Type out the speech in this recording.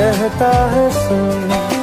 कहता है सुन।